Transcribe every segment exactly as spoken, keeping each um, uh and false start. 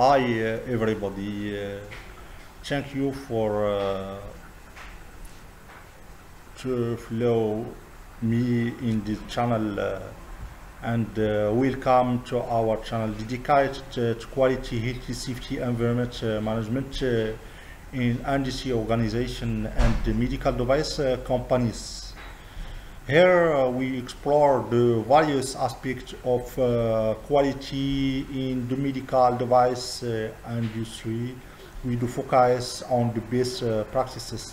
Hi uh, everybody, uh, thank you for uh, to follow me in this channel uh, and uh, welcome to our channel dedicated uh, to quality, health, safety, environment uh, management uh, in industry organization and medical device uh, companies. Here uh, we explore the various aspects of uh, quality in the medical device uh, industry with the focus on the best uh, practices,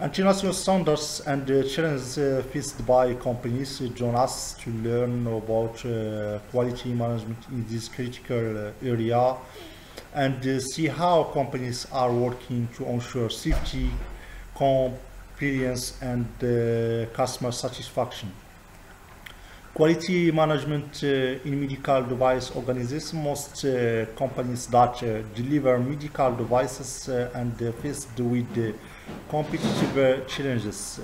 international standards and uh, challenges uh, faced by companies uh, join us to learn about uh, quality management in this critical uh, area and uh, see how companies are working to ensure safety, compliance and uh, customer satisfaction. Quality management uh, in medical device organizes most uh, companies that uh, deliver medical devices uh, and uh, faced with uh, competitive uh, challenges.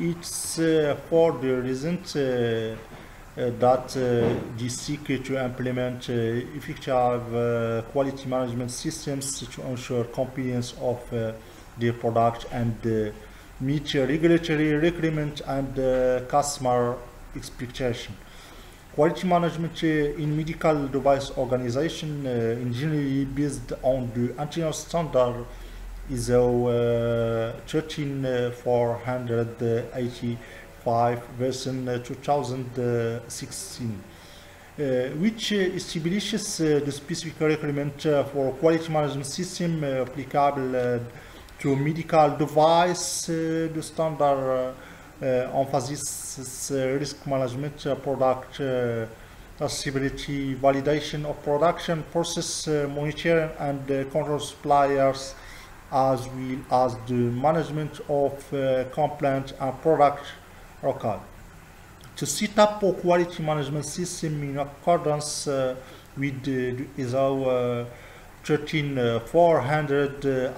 It's uh, for the reason uh, uh, that uh, they seek to implement uh, effective uh, quality management systems to ensure compliance of uh, their product and uh, meet regulatory requirements and uh, customer expectation. Quality management uh, in medical device organization uh, generally based on the international standard ISO uh, thirteen four eighty-five version uh, two thousand sixteen, uh, which uh, establishes uh, the specific requirement uh, for quality management system uh, applicable uh, to medical device. Uh, the standard uh, Uh, emphasis uh, risk management, uh, product uh, accessibility, validation of production process, uh, monitoring and uh, control suppliers, as well as the management of uh, complaint and product record. To set up a quality management system in accordance uh, with uh, the ISO uh, thirteen four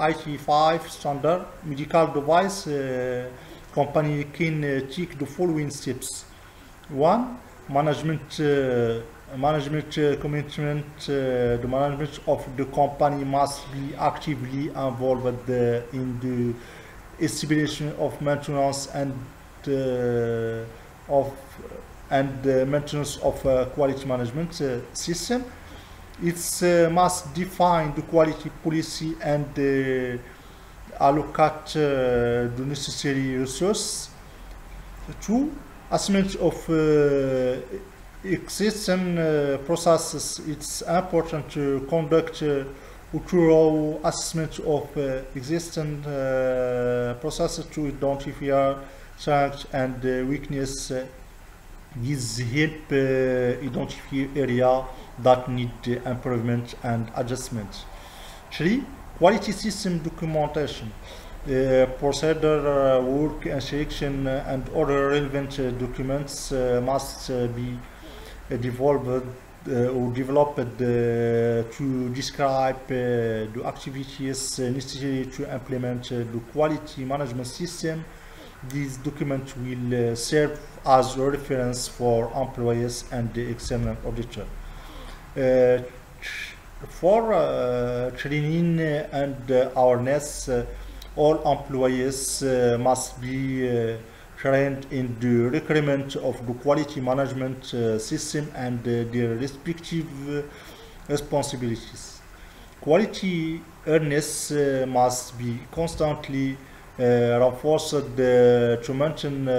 eighty-five standard, medical device uh, company can uh, take the following steps. One, management uh, management uh, commitment. Uh, the management of the company must be actively involved uh, in the establishment of maintenance and uh, of and uh, maintenance of uh, quality management uh, system. It uh, must define the quality policy and uh, allocate uh, the necessary resources. Two, assessment of uh, existing uh, processes. It's important to conduct uh, a thorough assessment of uh, existing uh, processes to identify strengths and uh, weakness. Uh, this help uh, identify areas that need uh, improvement and adjustment. Three, quality system documentation, uh, procedure, uh, work instruction uh, and other relevant uh, documents uh, must uh, be uh, developed uh, or developed uh, to describe uh, the activities necessary to implement uh, the quality management system. These documents will uh, serve as a reference for employers and the external auditor. Uh, For uh, training and uh, awareness, uh, all employees uh, must be uh, trained in the requirement of the quality management uh, system and uh, their respective uh, responsibilities. Quality awareness uh, must be constantly uh, reinforced uh, to maintain uh,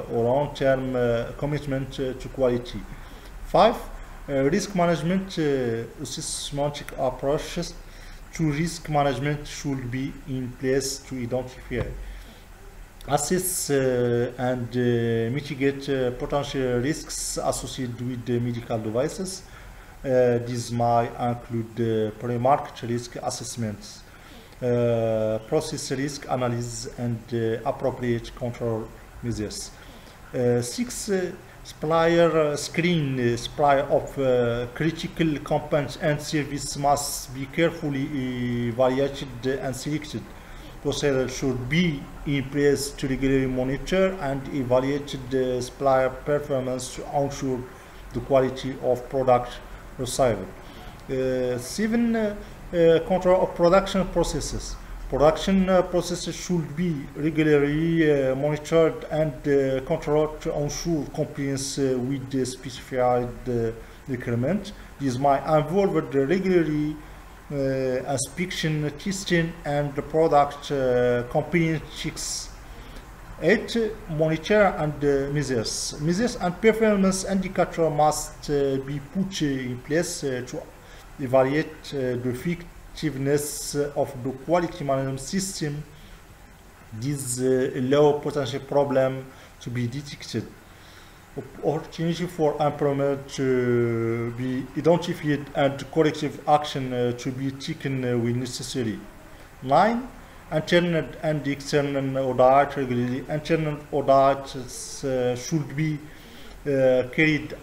uh, a long-term uh, commitment uh, to quality. Five, Uh, risk management. Uh, systematic approaches to risk management should be in place to identify, assess uh, and uh, mitigate uh, potential risks associated with the medical devices. Uh, these might include uh, pre-market risk assessments, uh, process risk analysis and uh, appropriate control measures. Uh, six, uh, supplier uh, screen. Uh, supplier of uh, critical components and services must be carefully evaluated and selected. Procedures should be in place to regularly monitor and evaluate the supplier performance to ensure the quality of product received. uh, seven uh, uh, control of production processes. Production uh, processes should be regularly uh, monitored and uh, controlled to ensure compliance uh, with the specified uh, requirement. This might involve the regularly uh, inspection, testing, and the product uh, compliance checks. Eight, monitor and uh, measures. Measures and performance indicator must uh, be put uh, in place uh, to evaluate uh, the effectiveness of the quality management system. These uh, allow potential problem to be detected, opportunity for improvement to be identified, and corrective action uh, to be taken uh, when necessary. Nine, internal and external audit regularly. Internal audits uh, should be uh, carried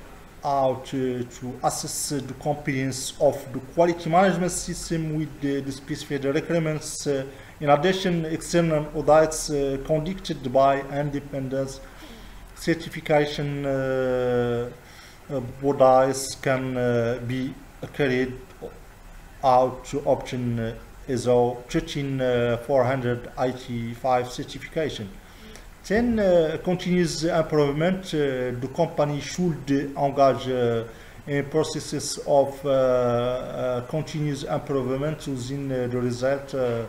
out uh, to assess the compliance of the quality management system with the, the specified requirements. Uh, in addition, external audits uh, conducted by independent certification uh, bodies can uh, be carried out to obtain uh, I S O one three four eight five certification. ten. Uh, continuous improvement. Uh, the company should engage uh, in processes of uh, uh, continuous improvement using uh, the result uh,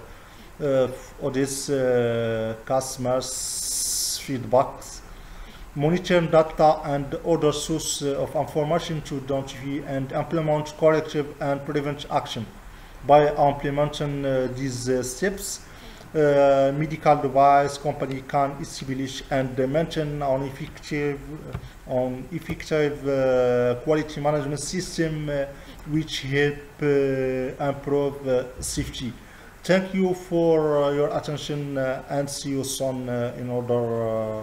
uh, of this uh, customers' feedbacks. Monitor data and other sources of information to identify and implement corrective and preventive action. By implementing uh, these uh, steps, uh, medical device company can establish and maintain an effective, an effective uh, quality management system uh, which help uh, improve uh, safety. Thank you for uh, your attention uh, and see you soon uh, in other uh,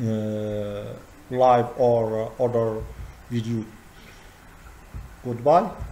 uh, live or uh, other video. Goodbye.